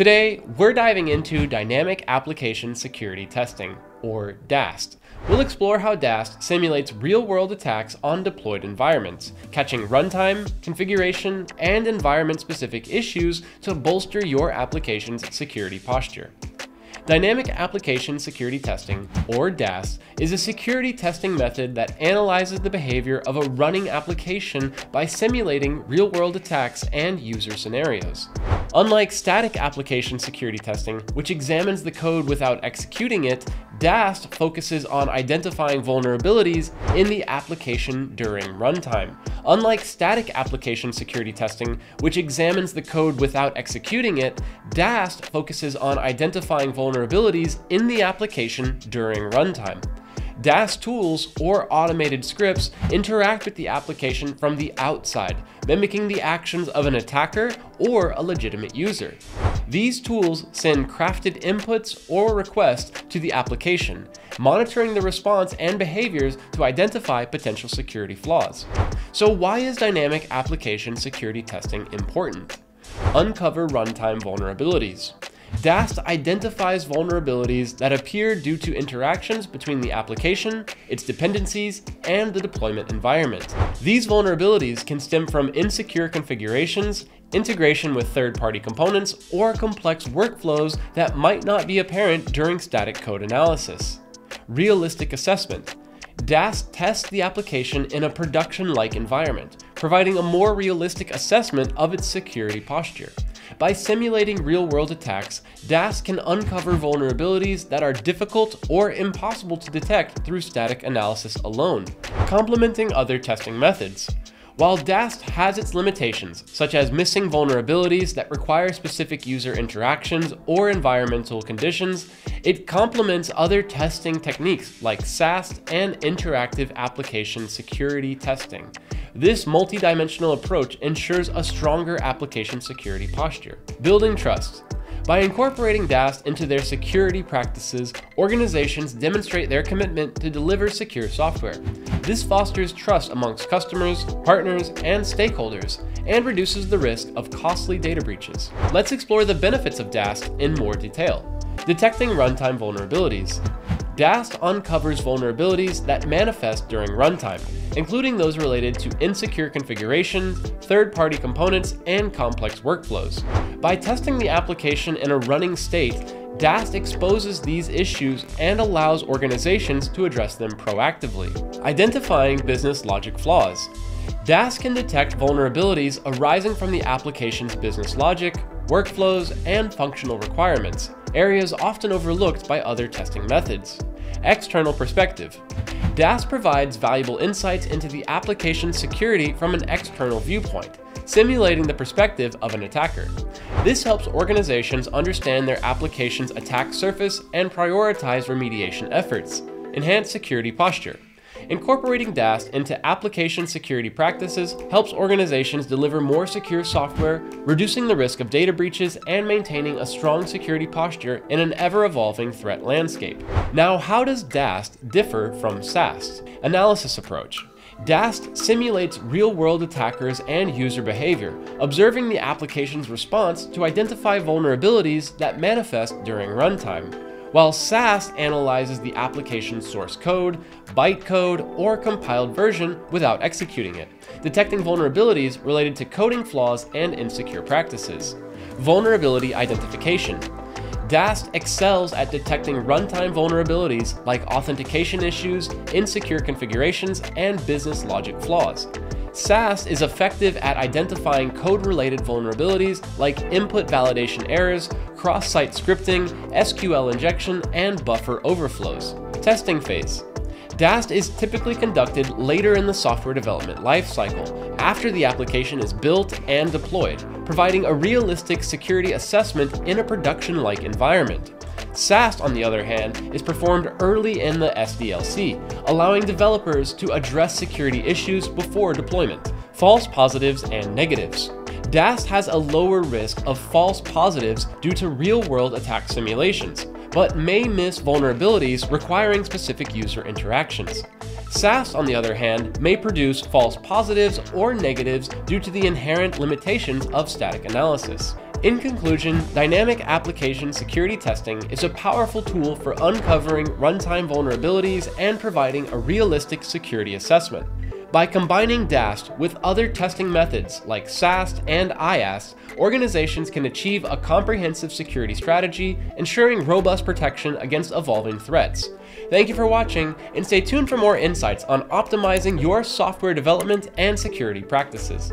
Today, we're diving into Dynamic Application Security Testing, or DAST. We'll explore how DAST simulates real-world attacks on deployed environments, catching runtime, configuration, and environment-specific issues to bolster your application's security posture. Dynamic Application Security Testing, or DAST, is a security testing method that analyzes the behavior of a running application by simulating real-world attacks and user scenarios. Unlike static application security testing, which examines the code without executing it, DAST focuses on identifying vulnerabilities in the application during runtime. Unlike static application security testing, which examines the code without executing it, DAST focuses on identifying vulnerabilities in the application during runtime. DAST tools, or automated scripts, interact with the application from the outside, mimicking the actions of an attacker or a legitimate user. These tools send crafted inputs or requests to the application, monitoring the response and behaviors to identify potential security flaws. So why is dynamic application security testing important? Uncover runtime vulnerabilities. DAST identifies vulnerabilities that appear due to interactions between the application, its dependencies, and the deployment environment. These vulnerabilities can stem from insecure configurations, integration with third-party components, or complex workflows that might not be apparent during static code analysis. Realistic assessment. DAST tests the application in a production-like environment, providing a more realistic assessment of its security posture. By simulating real-world attacks, DAST can uncover vulnerabilities that are difficult or impossible to detect through static analysis alone, complementing other testing methods. While DAST has its limitations, such as missing vulnerabilities that require specific user interactions or environmental conditions, it complements other testing techniques like SAST and interactive application security testing. This multidimensional approach ensures a stronger application security posture. Building trust. By incorporating DAST into their security practices, organizations demonstrate their commitment to deliver secure software. This fosters trust amongst customers, partners, and stakeholders, and reduces the risk of costly data breaches. Let's explore the benefits of DAST in more detail. Detecting runtime vulnerabilities. DAST uncovers vulnerabilities that manifest during runtime, including those related to insecure configurations, third-party components, and complex workflows. By testing the application in a running state, DAST exposes these issues and allows organizations to address them proactively. Identifying business logic flaws. DAST can detect vulnerabilities arising from the application's business logic, workflows, and functional requirements, areas often overlooked by other testing methods. External perspective. DAST provides valuable insights into the application's security from an external viewpoint, simulating the perspective of an attacker. This helps organizations understand their application's attack surface and prioritize remediation efforts. Enhance security posture. Incorporating DAST into application security practices helps organizations deliver more secure software, reducing the risk of data breaches and maintaining a strong security posture in an ever-evolving threat landscape. Now, how does DAST differ from SAST? Analysis approach. DAST simulates real-world attackers and user behavior, observing the application's response to identify vulnerabilities that manifest during runtime, while SAST analyzes the application's source code, bytecode, or compiled version without executing it, detecting vulnerabilities related to coding flaws and insecure practices. Vulnerability identification. DAST excels at detecting runtime vulnerabilities like authentication issues, insecure configurations, and business logic flaws. SAST is effective at identifying code-related vulnerabilities like input validation errors, cross-site scripting, SQL injection, and buffer overflows. Testing phase. DAST is typically conducted later in the software development lifecycle, after the application is built and deployed, providing a realistic security assessment in a production-like environment. SAST, on the other hand, is performed early in the SDLC, allowing developers to address security issues before deployment, false positives and negatives. DAST has a lower risk of false positives due to real-world attack simulations, but may miss vulnerabilities requiring specific user interactions. SAST, on the other hand, may produce false positives or negatives due to the inherent limitations of static analysis. In conclusion, dynamic application security testing is a powerful tool for uncovering runtime vulnerabilities and providing a realistic security assessment. By combining DAST with other testing methods like SAST and IAST, organizations can achieve a comprehensive security strategy, ensuring robust protection against evolving threats. Thank you for watching, and stay tuned for more insights on optimizing your software development and security practices.